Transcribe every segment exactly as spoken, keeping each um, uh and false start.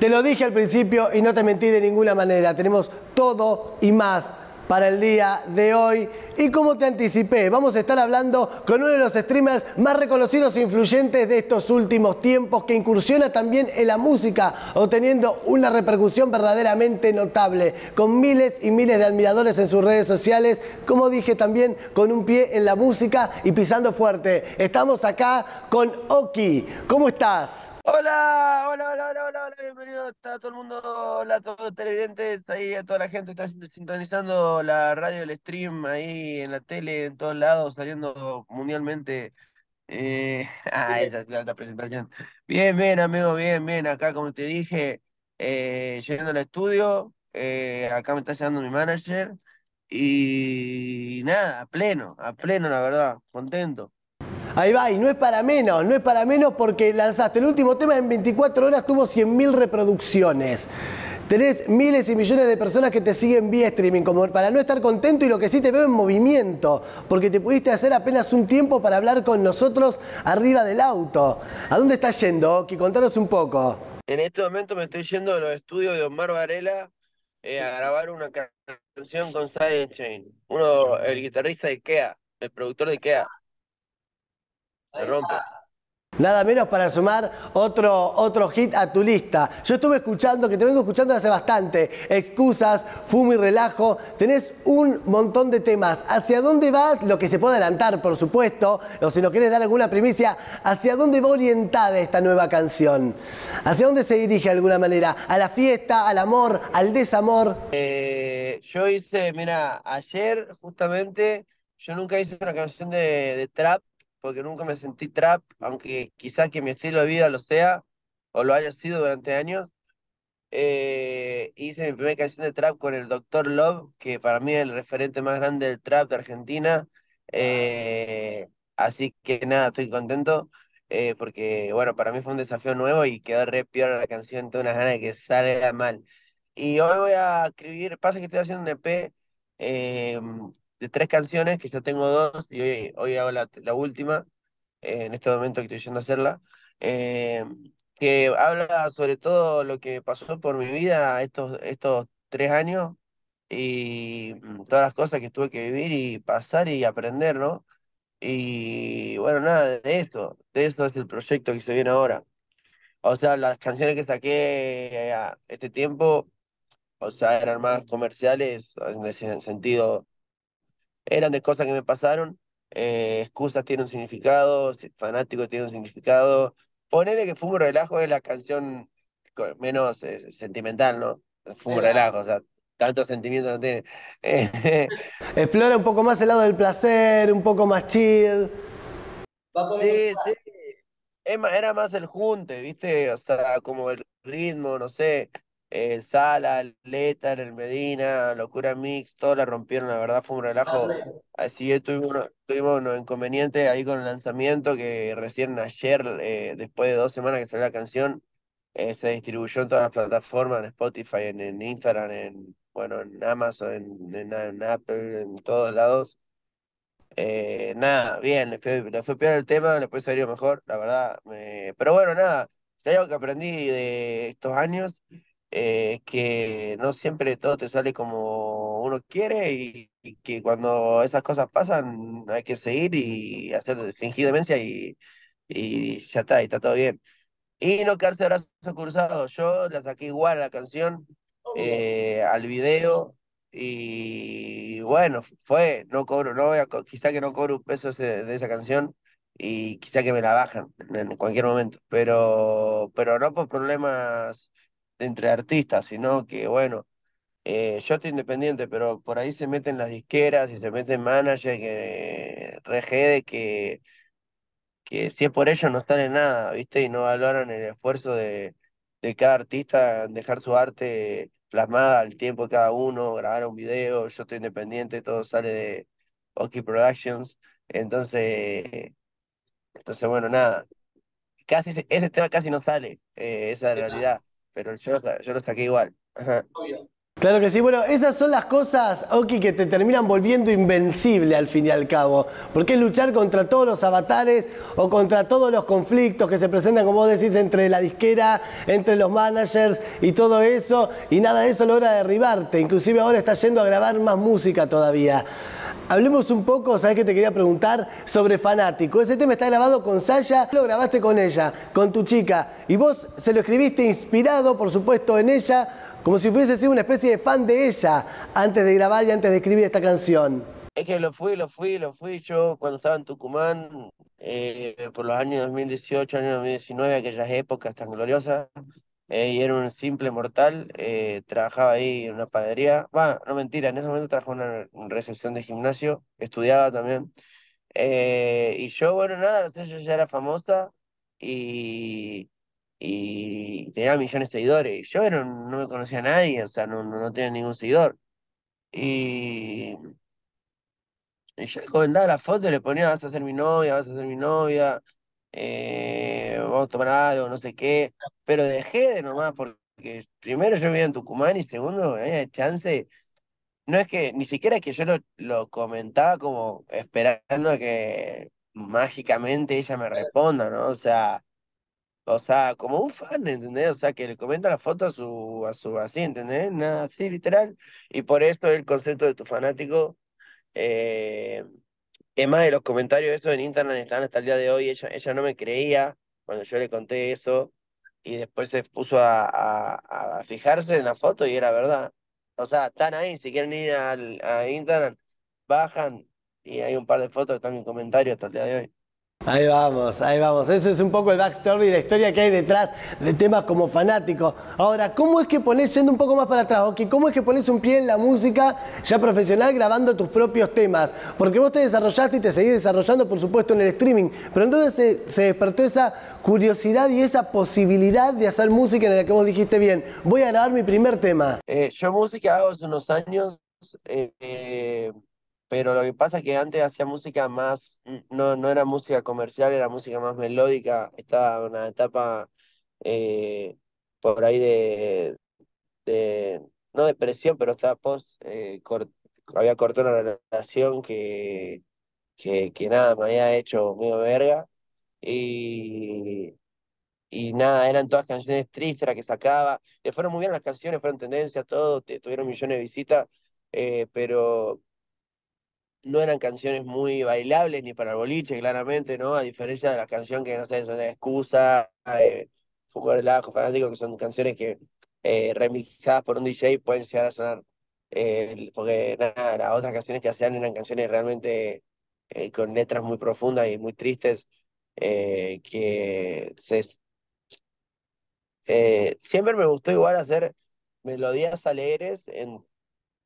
Te lo dije al principio y no te mentí de ninguna manera. Tenemos todo y más para el día de hoy. Y como te anticipé, vamos a estar hablando con uno de los streamers más reconocidos e influyentes de estos últimos tiempos, que incursiona también en la música, obteniendo una repercusión verdaderamente notable, con miles y miles de admiradores en sus redes sociales, como dije también, con un pie en la música y pisando fuerte. Estamos acá con Oski. ¿Cómo estás? Hola, hola, hola, hola, hola, hola, bienvenido a todo el mundo, hola a todos los televidentes, ahí a toda la gente que está sintonizando la radio, el stream, ahí en la tele, en todos lados, saliendo mundialmente. Eh, ah, esa es la alta presentación. Bien, bien, amigo, bien, bien, acá como te dije, eh, llegando al estudio, eh, acá me está llegando mi manager, y nada, a pleno, a pleno, la verdad, contento. Ahí va, y no es para menos, no es para menos porque lanzaste el último tema en veinticuatro horas, tuvo cien mil reproducciones. Tenés miles y millones de personas que te siguen vía streaming, como para no estar contento, y lo que sí te veo en movimiento, porque te pudiste hacer apenas un tiempo para hablar con nosotros arriba del auto. ¿A dónde estás yendo, Oki? Contanos un poco. En este momento me estoy yendo a los estudios de Omar Varela eh, a grabar una canción con Sidechain, uno, el guitarrista de Ikea, el productor de Ikea. Se rompe. Nada menos para sumar otro, otro hit a tu lista. Yo estuve escuchando, que te vengo escuchando hace bastante, Excusas, Fumo y Relajo. Tenés un montón de temas. ¿Hacia dónde vas? Lo que se puede adelantar, por supuesto, o si nos querés dar alguna primicia, ¿hacia dónde va orientada esta nueva canción? ¿Hacia dónde se dirige de alguna manera? ¿A la fiesta, al amor, al desamor? Eh, yo hice, mira, ayer justamente, yo nunca hice una canción de, de trap, porque nunca me sentí trap, aunque quizás que mi estilo de vida lo sea, o lo haya sido durante años. Eh, hice mi primera canción de trap con el doctor Love, que para mí es el referente más grande del trap de Argentina. Eh, así que nada, estoy contento, eh, porque bueno, para mí fue un desafío nuevo y quedó re piola la canción, tengo unas ganas de que salga mal. Y hoy voy a escribir, pasa que estoy haciendo un E P, eh, de tres canciones, que ya tengo dos, y hoy, hoy hago la, la última, eh, en este momento que estoy yendo a hacerla, eh, que habla sobre todo lo que pasó por mi vida estos, estos tres años, y todas las cosas que tuve que vivir y pasar y aprender, ¿no? Y bueno, nada, de eso, de eso es el proyecto que se viene ahora. O sea, las canciones que saqué a este tiempo, o sea, eran más comerciales, en ese sentido. Eran de cosas que me pasaron, eh, Excusas tiene un significado, Fanático tiene un significado. Ponele que Fumo Relajo es la canción menos eh, sentimental, ¿no? Fumo Relajo, o sea, tantos sentimientos no tiene. Explora un poco más el lado del placer, un poco más chill. Sí, sí. Era más el junte, ¿viste? O sea, como el ritmo, no sé. El Sala, el Letar, el Medina, Locura Mix, todos la rompieron, la verdad fue un relajo. Así que tuvimos, tuvimos unos inconvenientes ahí con el lanzamiento, que recién ayer, eh, después de dos semanas que salió la canción, eh, se distribuyó en todas las plataformas, en Spotify, en, en Instagram, en, bueno, en Amazon, en, en, en Apple, en todos lados. Eh, nada, bien, le fue, le fue peor el tema, le puede salir mejor, la verdad. Me... Pero bueno, nada, si hay algo que aprendí de estos años, Eh, que no siempre todo te sale como uno quiere, y, y que cuando esas cosas pasan hay que seguir y hacer fingir demencia y, y ya está, y está todo bien. Y no quedarse brazos cruzados. Yo la saqué igual a la canción, eh, al video, y bueno, fue, no cobro, no voy a, quizá que no cobro un peso ese, de esa canción, y quizá que me la bajan en cualquier momento, pero, pero no por problemas entre artistas, sino que bueno, eh, yo estoy independiente, pero por ahí se meten las disqueras y se meten managers que regede que, que si es por ellos no están en nada, ¿viste? Y no valoran el esfuerzo de, de cada artista en dejar su arte plasmada al tiempo de cada uno, grabar un video. Yo estoy independiente, todo sale de Oski Productions, entonces, entonces bueno, nada, casi ese tema casi no sale, eh, esa es la realidad. Pero yo, yo lo saqué igual. Ajá. Claro que sí. Bueno, esas son las cosas, Oki, que te terminan volviendo invencible al fin y al cabo. Porque es luchar contra todos los avatares o contra todos los conflictos que se presentan, como vos decís, entre la disquera, entre los managers y todo eso. Y nada de eso logra derribarte. Inclusive ahora estás yendo a grabar más música todavía. Hablemos un poco, ¿sabés qué te quería preguntar? Sobre Fanático. Ese tema está grabado con Sasha, lo grabaste con ella, con tu chica. Y vos se lo escribiste inspirado, por supuesto, en ella, como si fuese sido una especie de fan de ella, antes de grabar y antes de escribir esta canción. Es que lo fui, lo fui, lo fui yo cuando estaba en Tucumán, eh, por los años dos mil dieciocho, años dos mil diecinueve, aquellas épocas tan gloriosas. Eh, y era un simple mortal, eh, trabajaba ahí en una panadería. Bueno, no mentira, en ese momento trabajaba en una recepción de gimnasio, estudiaba también. Eh, y yo, bueno, nada, yo ya era famosa y, y tenía millones de seguidores. Y yo bueno, no me conocía a nadie, o sea, no, no, no tenía ningún seguidor. Y, y yo le comentaba la foto, le ponía, vas a ser mi novia, vas a ser mi novia. Eh, vamos a tomar algo, no sé qué, pero dejé de nomás porque primero yo vivía en Tucumán y segundo, había chance, no es que, ni siquiera es que yo lo, lo comentaba como esperando a que mágicamente ella me responda, ¿no? O sea, o sea, como un fan, ¿entendés? O sea, que le comenta la foto a su, a su así, ¿entendés? Nada así, literal, y por eso el concepto de tu fanático, eh... es más, de los comentarios de eso en Instagram están hasta el día de hoy. Ella, ella no me creía cuando yo le conté eso y después se puso a, a, a fijarse en la foto y era verdad. O sea, están ahí, si quieren ir al, a Instagram, bajan y hay un par de fotos que están en comentarios hasta el día de hoy. Ahí vamos, ahí vamos. Eso es un poco el backstory, la historia que hay detrás de temas como Fanático. Ahora, ¿cómo es que ponés, yendo un poco más para atrás, Oki, cómo es que ponés un pie en la música ya profesional grabando tus propios temas? Porque vos te desarrollaste y te seguís desarrollando, por supuesto, en el streaming. Pero entonces se, se despertó esa curiosidad y esa posibilidad de hacer música en la que vos dijiste, bien, voy a grabar mi primer tema. Eh, yo música hago hace unos años. Eh, eh... Pero lo que pasa es que antes hacía música más, no, no era música comercial, era música más melódica. Estaba en una etapa eh, por ahí de, de, no depresión, pero estaba post, eh, cort, había cortado una relación que, que, que nada, me había hecho medio verga. Y, y nada, eran todas canciones tristes las que sacaba. Le fueron muy bien las canciones, fueron tendencia, todo, tuvieron millones de visitas, eh, pero... no eran canciones muy bailables ni para el boliche, claramente, ¿no? A diferencia de las canciones que, no sé, son La Excusa, eh, Fútbol Relajo, Fanático, que son canciones que eh, remixadas por un D J pueden llegar a sonar, eh, porque nada, las otras canciones que hacían eran canciones realmente eh, con letras muy profundas y muy tristes, eh, que se, eh, siempre me gustó igual hacer melodías alegres en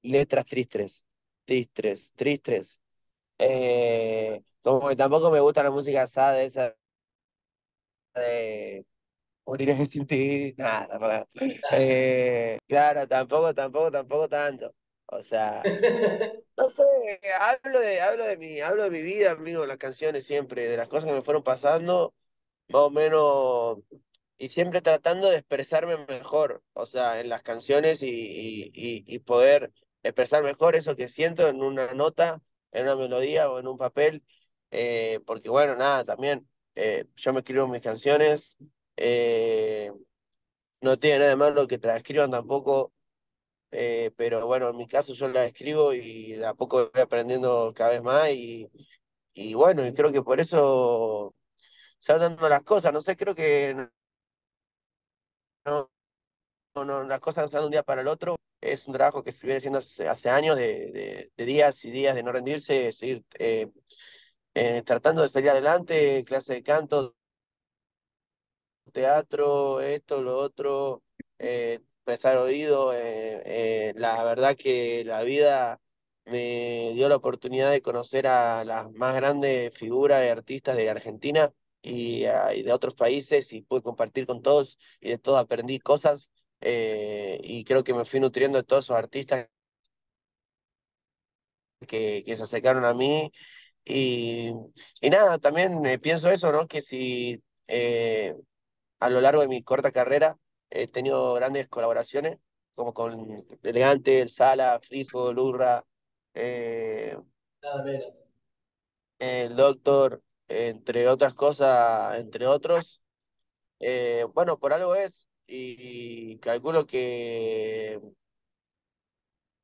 letras tristes. Tristes, tristes. Eh, como que tampoco me gusta la música asada esa de moriré sin ti, nada, tampoco. Eh, claro, tampoco, tampoco, tampoco tanto. O sea, no sé, hablo de, hablo de mi, hablo de mi vida, amigo, las canciones siempre, de las cosas que me fueron pasando, más o menos, y siempre tratando de expresarme mejor, o sea, en las canciones y, y, y, y poder expresar mejor eso que siento en una nota, en una melodía o en un papel, eh, porque bueno, nada, también eh, yo me escribo mis canciones, eh, no tiene nada de malo que te las escriban tampoco, eh, pero bueno, en mi caso yo las escribo y de a poco voy aprendiendo cada vez más y, y bueno, y creo que por eso se van dando las cosas, no sé, creo que no, no, las cosas no se dan de un día para el otro. Es un trabajo que se viene haciendo hace, hace años, de, de, de días y días de no rendirse, de seguir eh, eh, tratando de salir adelante, clase de canto, teatro, esto, lo otro, eh, prestar oído. Eh, eh, la verdad que la vida me dio la oportunidad de conocer a las más grandes figuras de artistas de Argentina y, a, y de otros países, y pude compartir con todos, y de todos aprendí cosas. Eh, y creo que me fui nutriendo de todos esos artistas que, que se acercaron a mí y, y nada, también eh, pienso eso, ¿no? Que si eh, a lo largo de mi corta carrera he tenido grandes colaboraciones como con Elegante, Sala, FIFO, Lurra, eh, nada menos. El Doctor, entre otras cosas, entre otros. Eh, bueno, por algo es, y, y calculo que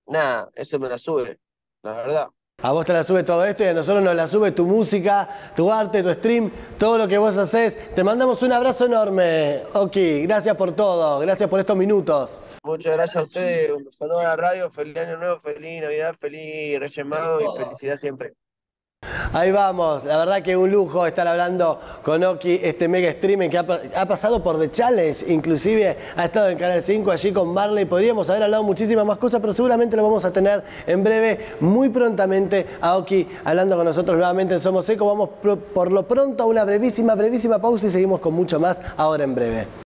nada, eso me la sube, la verdad. A vos te la sube todo esto y a nosotros nos la sube tu música, tu arte, tu stream, todo lo que vos hacés. Te mandamos un abrazo enorme, Oki. Gracias por todo, gracias por estos minutos. Muchas gracias a ustedes, un saludo a la radio, feliz año nuevo, feliz Navidad, feliz Reyes Magos y felicidad siempre. Ahí vamos, la verdad que un lujo estar hablando con Oki, este mega streamer que ha, ha pasado por The Challenge, inclusive ha estado en Canal cinco allí con Marley. Podríamos haber hablado muchísimas más cosas, pero seguramente lo vamos a tener en breve, muy prontamente, a Oki hablando con nosotros nuevamente en Somos Eco. Vamos por lo pronto a una brevísima, brevísima pausa y seguimos con mucho más ahora en breve.